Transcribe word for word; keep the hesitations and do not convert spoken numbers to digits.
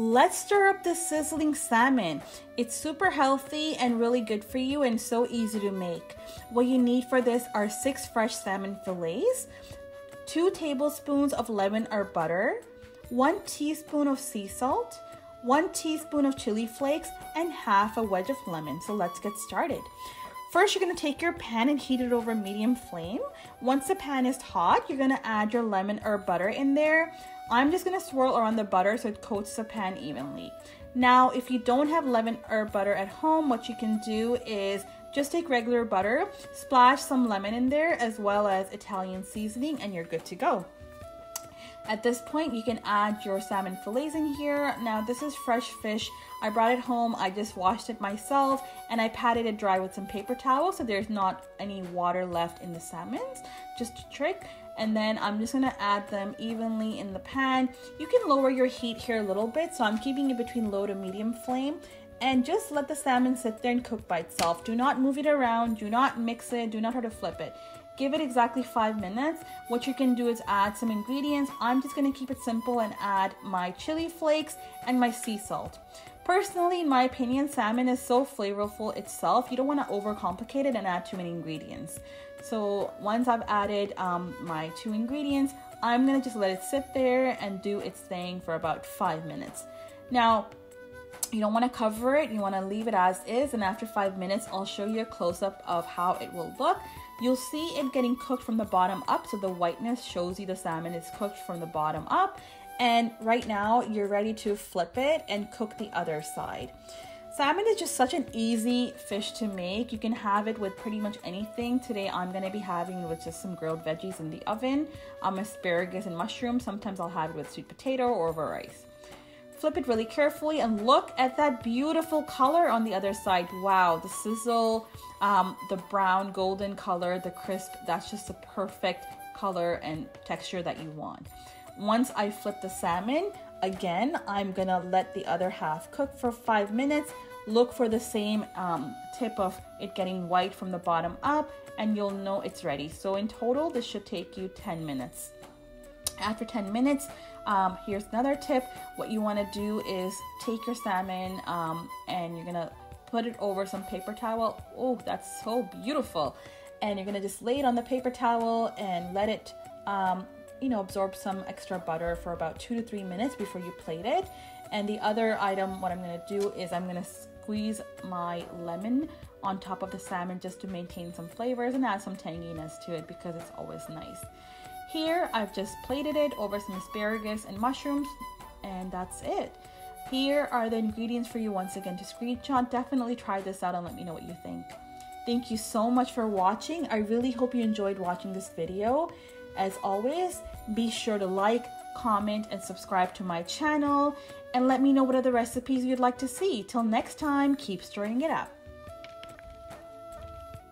Let's stir up the sizzling salmon. It's super healthy and really good for you and so easy to make. What you need for this are six fresh salmon fillets, two tablespoons of lemon or butter, one teaspoon of sea salt, one teaspoon of chili flakes, and half a wedge of lemon. So let's get started. First, you're gonna take your pan and heat it over medium flame. Once the pan is hot, you're gonna add your lemon or butter in there. I'm just gonna swirl around the butter so it coats the pan evenly. Now, if you don't have lemon or butter at home, what you can do is just take regular butter, splash some lemon in there as well as Italian seasoning, and you're good to go. At this point, you can add your salmon fillets in here. Now, this is fresh fish. I brought it home, I just washed it myself, and I patted it dry with some paper towel so there's not any water left in the salmons, just a trick. And then I'm just gonna add them evenly in the pan. You can lower your heat here a little bit, so I'm keeping it between low to medium flame, and just let the salmon sit there and cook by itself. Do not move it around, do not mix it, do not try to flip it. Give it exactly five minutes. What you can do is add some ingredients. I'm just gonna keep it simple and add my chili flakes and my sea salt. Personally, in my opinion, salmon is so flavorful itself. You don't wanna overcomplicate it and add too many ingredients. So once I've added um, my two ingredients, I'm gonna just let it sit there and do its thing for about five minutes. Now, you don't want to cover it, you want to leave it as is, and after five minutes I'll show you a close-up of how it will look. You'll see it getting cooked from the bottom up, so the whiteness shows you the salmon is cooked from the bottom up, and right now you're ready to flip it and cook the other side. Salmon is just such an easy fish to make. You can have it with pretty much anything. Today I'm going to be having it with just some grilled veggies in the oven, um, asparagus and mushrooms. Sometimes I'll have it with sweet potato or over rice. Flip it really carefully and look at that beautiful color on the other side. Wow, the sizzle, um, the brown golden color, the crisp, that's just the perfect color and texture that you want. Once I flip the salmon, again, I'm gonna let the other half cook for five minutes. Look for the same um, tip of it getting white from the bottom up, and you'll know it's ready. So in total, this should take you ten minutes. After ten minutes, um, here's another tip. What you want to do is take your salmon um, and you're gonna put it over some paper towel. Oh, that's so beautiful. And you're gonna just lay it on the paper towel and let it um, you know, absorb some extra butter for about two to three minutes before you plate it. And the other item, what I'm gonna do is I'm gonna squeeze my lemon on top of the salmon just to maintain some flavors and add some tanginess to it, because it's always nice. Here, I've just plated it over some asparagus and mushrooms, and that's it. Here are the ingredients for you once again to screenshot. Definitely try this out and let me know what you think. Thank you so much for watching. I really hope you enjoyed watching this video. As always, be sure to like, comment, and subscribe to my channel, and let me know what other recipes you'd like to see. Till next time, keep stirring it up.